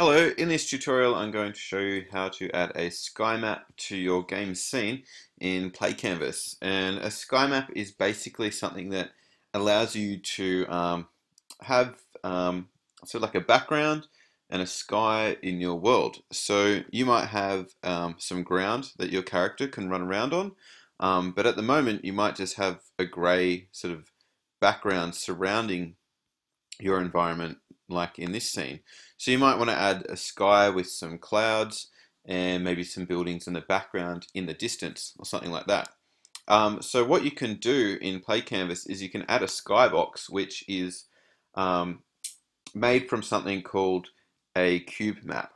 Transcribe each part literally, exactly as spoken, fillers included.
Hello, in this tutorial I'm going to show you how to add a sky map to your game scene in PlayCanvas. And a sky map is basically something that allows you to um, have um, so like a background and a sky in your world. So you might have um, some ground that your character can run around on, um, but at the moment you might just have a grey sort of background surrounding your environment, like in this scene. So you might want to add a sky with some clouds and maybe some buildings in the background in the distance or something like that. Um, so what you can do in PlayCanvas is you can add a skybox, which is um, made from something called a cube map.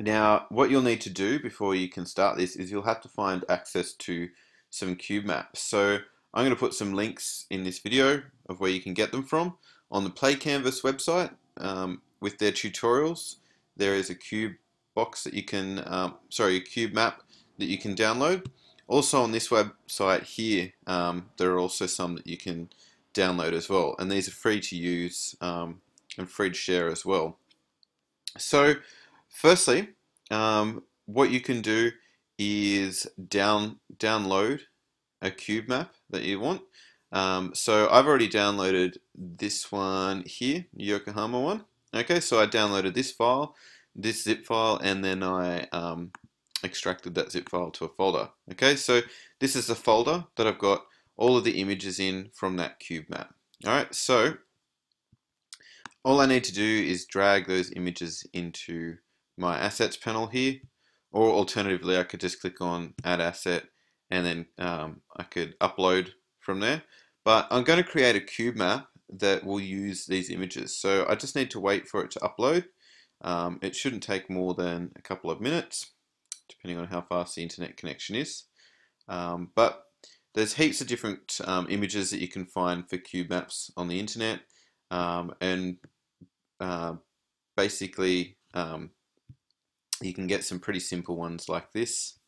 Now what you'll need to do before you can start this is you'll have to find access to some cube maps. So I'm going to put some links in this video of where you can get them from. On the PlayCanvas website, um, with their tutorials, there is a cube box that you can, um, sorry, a cube map that you can download. Also on this website here, um, there are also some that you can download as well, and these are free to use um, and free to share as well. So, firstly, um, what you can do is down download a cube map that you want. Um, so I've already downloaded this one here, Yokohama one. Okay, so I downloaded this file, this zip file, and then I um, extracted that zip file to a folder. Okay, so this is the folder that I've got all of the images in from that cube map. Alright, so all I need to do is drag those images into my assets panel here, or alternatively I could just click on add asset and then um, I could upload from there. But I'm going to create a cube map that will use these images. So I just need to wait for it to upload. Um, it shouldn't take more than a couple of minutes, depending on how fast the internet connection is. Um, but there's heaps of different um, images that you can find for cube maps on the internet. Um, and uh, basically, um, you can get some pretty simple ones like this.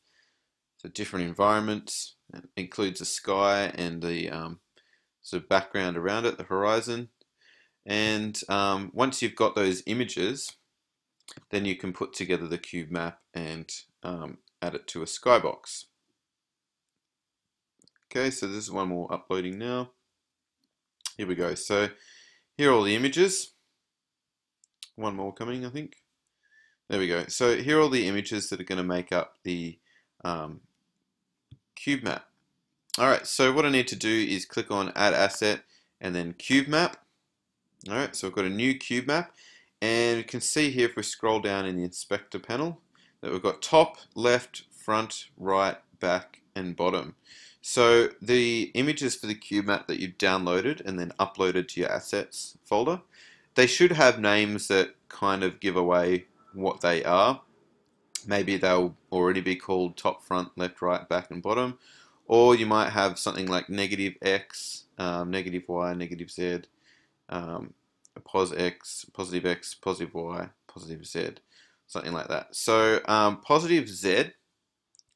So different environments. It includes the sky and the um, sort of background around it, the horizon. And um, once you've got those images, then you can put together the cube map and um, add it to a skybox. Okay, so this is one more uploading now. Here we go. So here are all the images. One more coming, I think. There we go. So here are all the images that are going to make up the um, cube map. Alright, so what I need to do is click on add asset and then cube map. Alright, so I've got a new cube map, and you can see here if we scroll down in the inspector panel that we've got top, left, front, right, back and bottom. So the images for the cube map that you've downloaded and then uploaded to your assets folder, they should have names that kind of give away what they are. Maybe they'll already be called top, front, left, right, back and bottom, or you might have something like negative X, um, negative Y, negative Z, um, pos X, positive X, positive Y, positive Z, something like that. So um, positive Z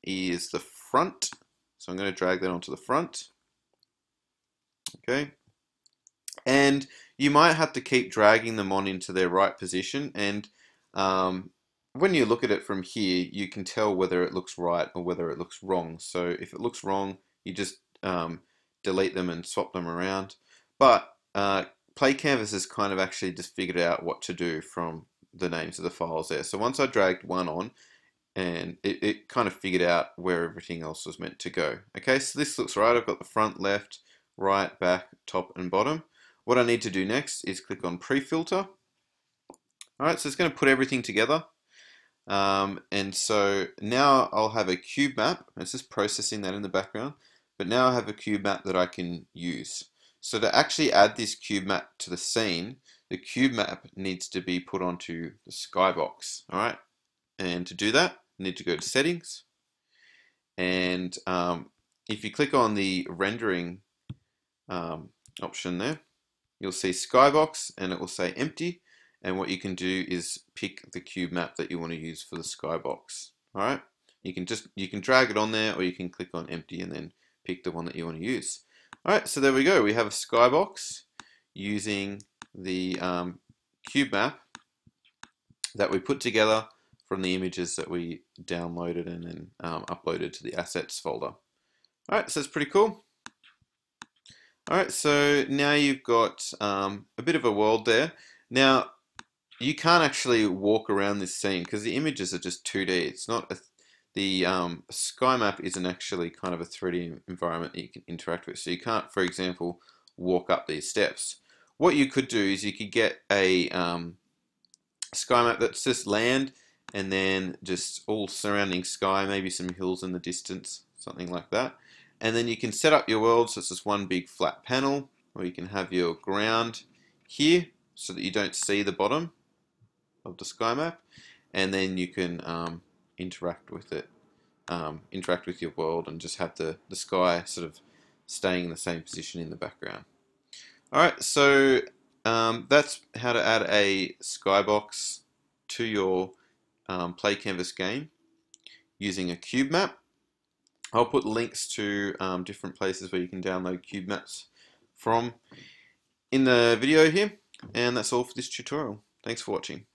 is the front, so I'm going to drag that onto the front. Okay, and you might have to keep dragging them on into their right position, and um, when you look at it from here, you can tell whether it looks right or whether it looks wrong. So if it looks wrong, you just um, delete them and swap them around. But uh, PlayCanvas has kind of actually just figured out what to do from the names of the files there. So once I dragged one on, and it, it kind of figured out where everything else was meant to go. Okay, so this looks right. I've got the front, left, right, back, top and bottom. What I need to do next is click on pre-filter. Alright, so it's going to put everything together. Um, and so now I'll have a cube map. It's just processing that in the background, but now I have a cube map that I can use. So to actually add this cube map to the scene, the cube map needs to be put onto the skybox. All right, and to do that, you need to go to settings, and um, if you click on the rendering um, option there, you'll see skybox, and it will say empty. And what you can do is pick the cube map that you want to use for the skybox. All right, you can just you can drag it on there, or you can click on empty and then pick the one that you want to use. All right, so there we go. We have a skybox using the um, cube map that we put together from the images that we downloaded and then um, uploaded to the assets folder. Alright, so it's pretty cool. Alright, so now you've got um, a bit of a world there. Now, you can't actually walk around this scene because the images are just two D. It's not a, the um, sky map isn't actually kind of a three D environment that you can interact with. So you can't, for example, walk up these steps. What you could do is you could get a um, sky map that's just land and then just all surrounding sky, maybe some hills in the distance, something like that. And then you can set up your world, so it's just one big flat panel, or you can have your ground here so that you don't see the bottom of the sky map, and then you can um, interact with it, um, interact with your world, and just have the, the sky sort of staying in the same position in the background. Alright, so um, that's how to add a skybox to your um, PlayCanvas game using a cube map. I'll put links to um, different places where you can download cube maps from in the video here, and that's all for this tutorial. Thanks for watching.